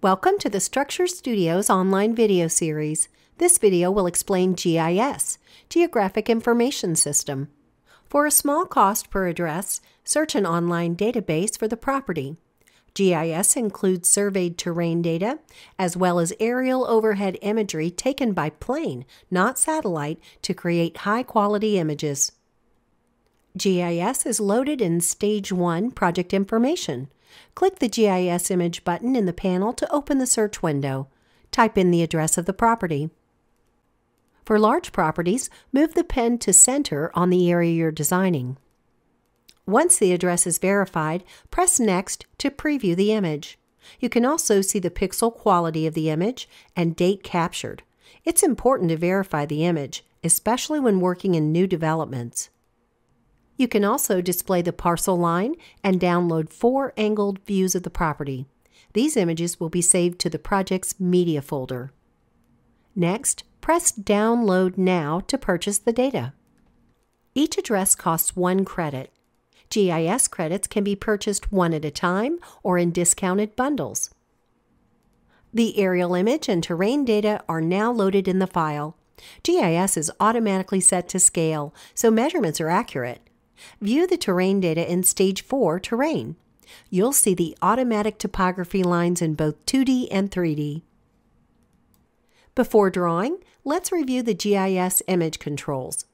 Welcome to the Structure Studios online video series. This video will explain GIS, Geographic Information System. For a small cost per address, search an online database for the property. GIS includes surveyed terrain data, as well as aerial overhead imagery taken by plane, not satellite, to create high-quality images. GIS is loaded in Stage 1 Project Information. Click the GIS image button in the panel to open the search window. Type in the address of the property. For large properties, move the pen to center on the area you're designing. Once the address is verified, press Next to preview the image. You can also see the pixel quality of the image and date captured. It's important to verify the image, especially when working in new developments. You can also display the parcel line and download 4 angled views of the property. These images will be saved to the project's media folder. Next, press Download Now to purchase the data. Each address costs 1 credit. GIS credits can be purchased one at a time or in discounted bundles. The aerial image and terrain data are now loaded in the file. GIS is automatically set to scale, so measurements are accurate. View the terrain data in Stage 4 Terrain. You'll see the automatic topography lines in both 2D and 3D. Before drawing, let's review the GIS image controls.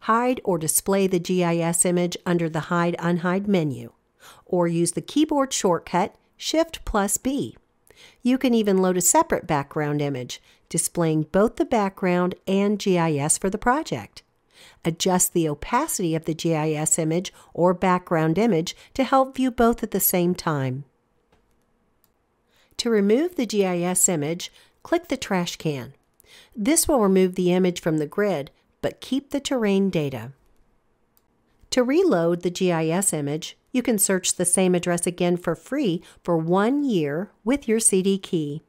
Hide or display the GIS image under the Hide/Unhide menu, or use the keyboard shortcut Shift+B. You can even load a separate background image, displaying both the background and GIS for the project. Adjust the opacity of the GIS image or background image to help view both at the same time. To remove the GIS image, click the trash can. This will remove the image from the grid, but keep the terrain data. To reload the GIS image, you can search the same address again for free for 1 year with your CD key.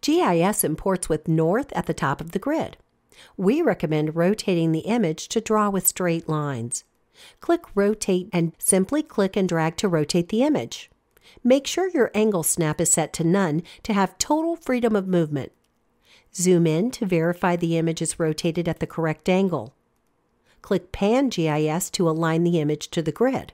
GIS imports with north at the top of the grid. We recommend rotating the image to draw with straight lines. Click Rotate and simply click and drag to rotate the image. Make sure your angle snap is set to none to have total freedom of movement. Zoom in to verify the image is rotated at the correct angle. Click Pan GIS to align the image to the grid.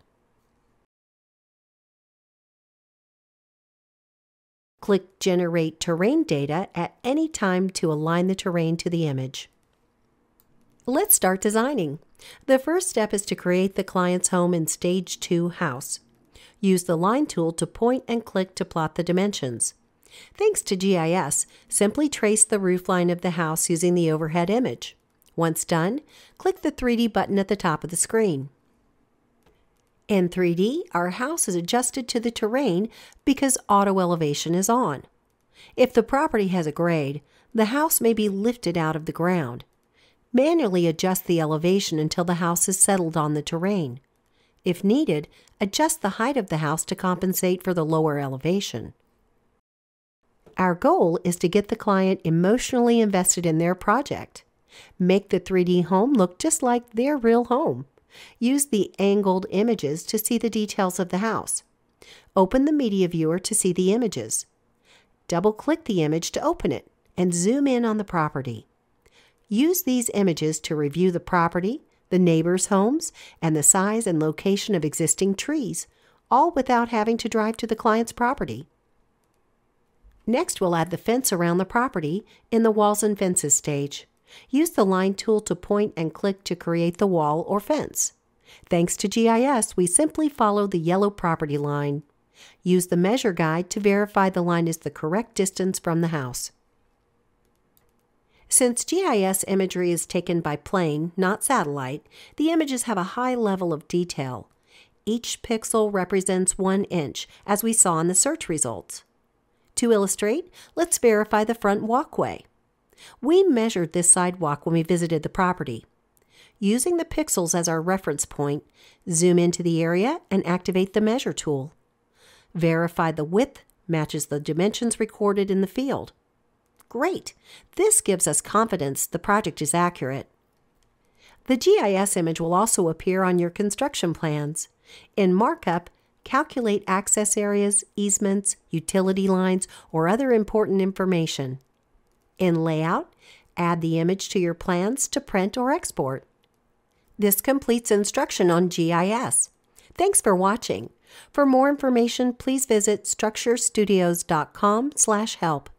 Click Generate Terrain Data at any time to align the terrain to the image. Let's start designing. The first step is to create the client's home in Stage 2 House. Use the Line tool to point and click to plot the dimensions. Thanks to GIS, simply trace the roofline of the house using the overhead image. Once done, click the 3D button at the top of the screen. In 3D, our house is adjusted to the terrain because auto elevation is on. If the property has a grade, the house may be lifted out of the ground. Manually adjust the elevation until the house is settled on the terrain. If needed, adjust the height of the house to compensate for the lower elevation. Our goal is to get the client emotionally invested in their project. Make the 3D home look just like their real home. Use the angled images to see the details of the house. Open the media viewer to see the images. Double-click the image to open it and zoom in on the property. Use these images to review the property, the neighbors' homes, and the size and location of existing trees, all without having to drive to the client's property. Next, we'll add the fence around the property in the Walls and Fences stage. Use the Line tool to point and click to create the wall or fence. Thanks to GIS, we simply follow the yellow property line. Use the measure guide to verify the line is the correct distance from the house. Since GIS imagery is taken by plane, not satellite, the images have a high level of detail. Each pixel represents 1 inch, as we saw in the search results. To illustrate, let's verify the front walkway. We measured this sidewalk when we visited the property. Using the pixels as our reference point, zoom into the area and activate the Measure tool. Verify the width matches the dimensions recorded in the field. Great! This gives us confidence the project is accurate. The GIS image will also appear on your construction plans. In Markup, calculate access areas, easements, utility lines, or other important information. In Layout, add the image to your plans to print or export. This completes instruction on GIS. Thanks for watching. For more information, please visit structurestudios.com/help.